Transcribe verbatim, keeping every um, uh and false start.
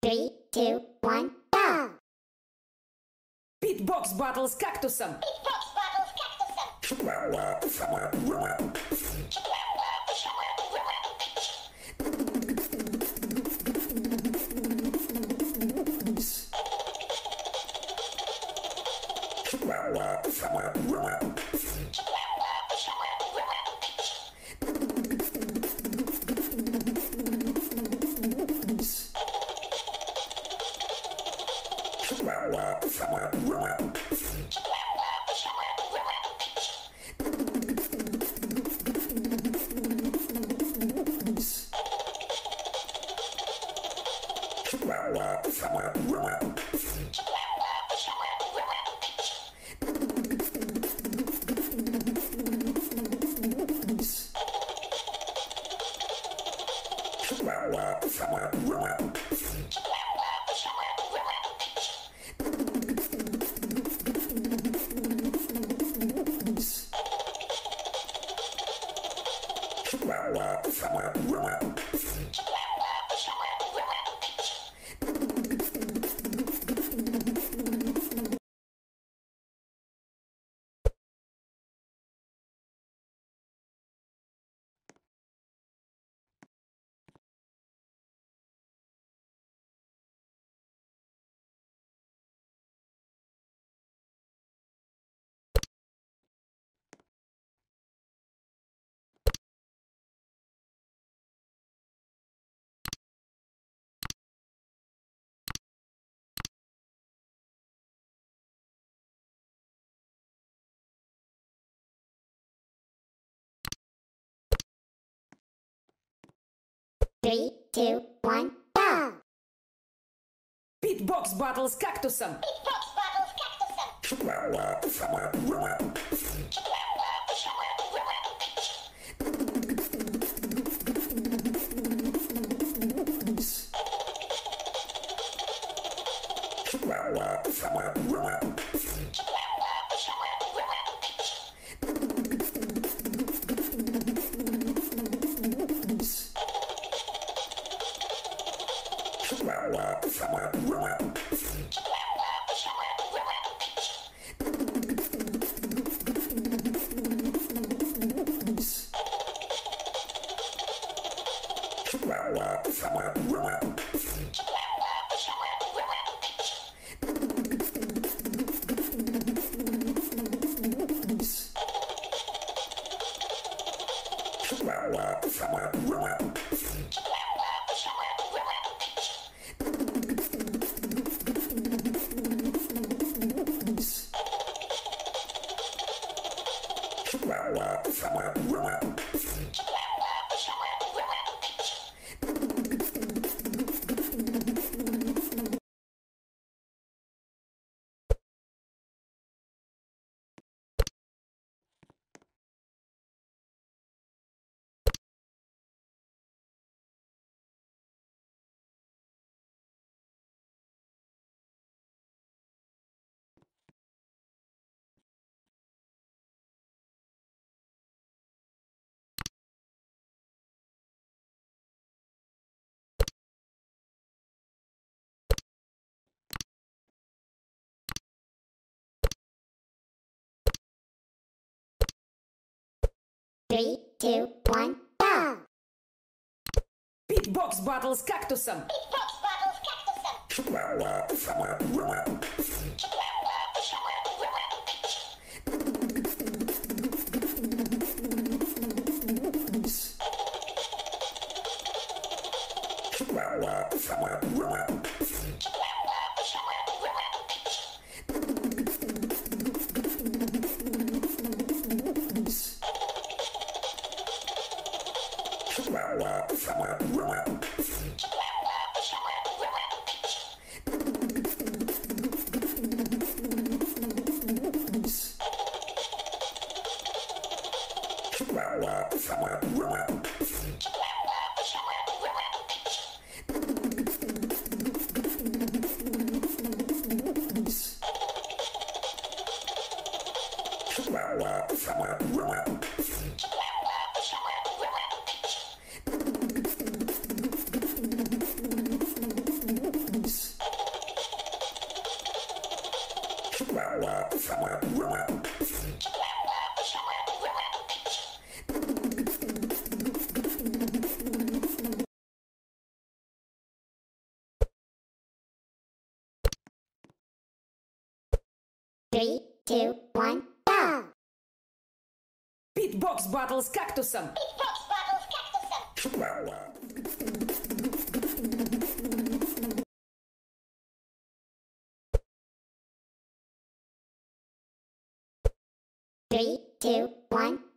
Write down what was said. Three, two, one, go! Beatbox battles cactusом! Beatbox battles cactusом! Three, two, one, go! Beatbox battles cactusом! Beatbox battles cactusом! Three, two, one, go! Beatbox battles cactusом! Beatbox battles cactusом! Three, two, one, go! Beatbox battle с кактусом! Beatbox battle с кактусом! Three, two, one.